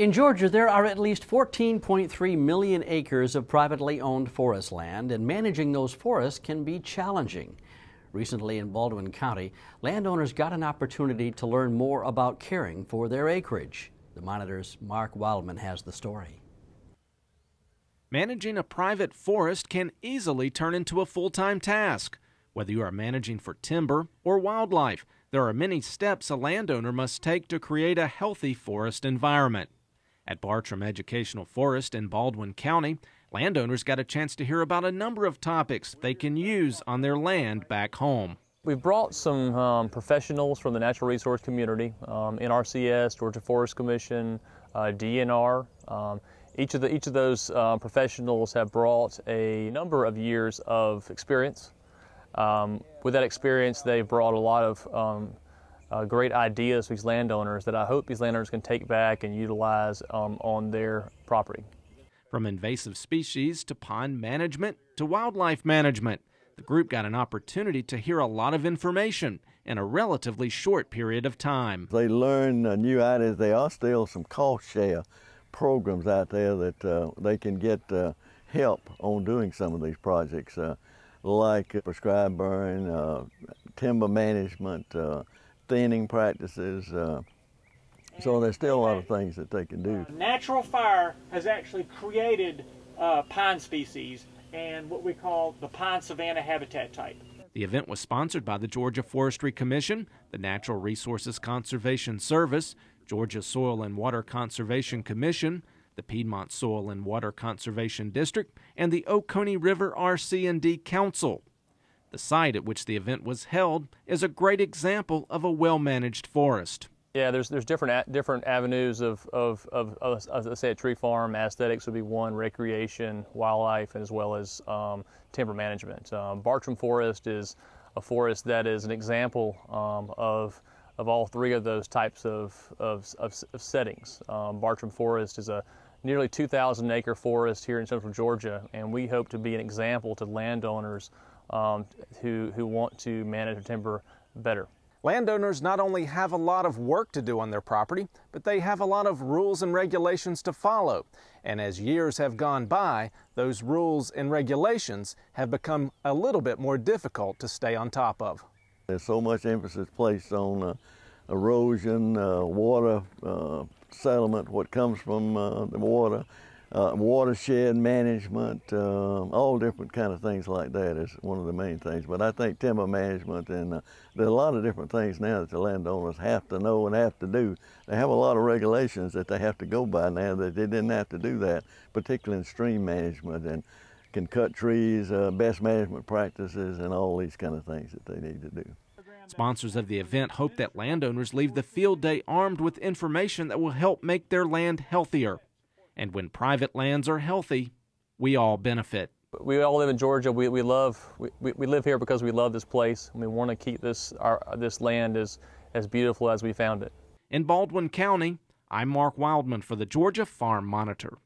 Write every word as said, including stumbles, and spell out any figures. In Georgia, there are at least fourteen point three million acres of privately owned forest land, and managing those forests can be challenging. Recently in Baldwin County, landowners got an opportunity to learn more about caring for their acreage. The Monitor's Mark Wildman has the story. Managing a private forest can easily turn into a full-time task. Whether you are managing for timber or wildlife, there are many steps a landowner must take to create a healthy forest environment. At Bartram Educational Forest in Baldwin County, landowners got a chance to hear about a number of topics they can use on their land back home. We've brought some um, professionals from the natural resource community, um, N R C S, Georgia Forest Commission, uh, D N R. Um, each of the, each of those uh, professionals have brought a number of years of experience. Um, with that experience, they've brought a lot of um, uh, great ideas to these landowners that I hope these landowners can take back and utilize um, on their property. From invasive species to pond management to wildlife management, the group got an opportunity to hear a lot of information in a relatively short period of time. They learn uh, new ideas. There are still some cost share programs out there that uh, they can get uh, help on doing some of these projects, uh, like uh, prescribed burn, uh, timber management, uh, thinning practices. Uh, So there's still a lot of things that they can do. Uh, natural fire has actually created uh, pine species and what we call the pine savanna habitat type. The event was sponsored by the Georgia Forestry Commission, the Natural Resources Conservation Service, Georgia Soil and Water Conservation Commission, the Piedmont Soil and Water Conservation District, and the Oconee River R C and D Council. The site at which the event was held is a great example of a well-managed forest. Yeah, there's there's different a, different avenues of of of, of, of let's say a tree farm. Aesthetics would be one, recreation, wildlife, as well as um, timber management. Um, Bartram Forest is a forest that is an example um, of of all three of those types of of, of, of settings. Um, Bartram Forest is a nearly two thousand acre forest here in central Georgia, and we hope to be an example to landowners um, who who want to manage their timber better. Landowners not only have a lot of work to do on their property, but they have a lot of rules and regulations to follow. And as years have gone by, those rules and regulations have become a little bit more difficult to stay on top of. There's so much emphasis placed on uh, erosion, uh, water uh, settlement, what comes from uh, the water, uh, watershed management, uh, all different kind of things like that is one of the main things. But I think timber management, and uh, there's a lot of different things now that the landowners have to know and have to do. They have a lot of regulations that they have to go by now that they didn't have to do that, particularly in stream management and can cut trees, uh, best management practices, and all these kind of things that they need to do. Sponsors of the event hope that landowners leave the field day armed with information that will help make their land healthier. And when private lands are healthy, we all benefit. We all live in Georgia. We, we love we, we live here because we love this place. We want to keep this our, this land as as beautiful as we found it. In Baldwin County, I'm Mark Wildman for the Georgia Farm Monitor.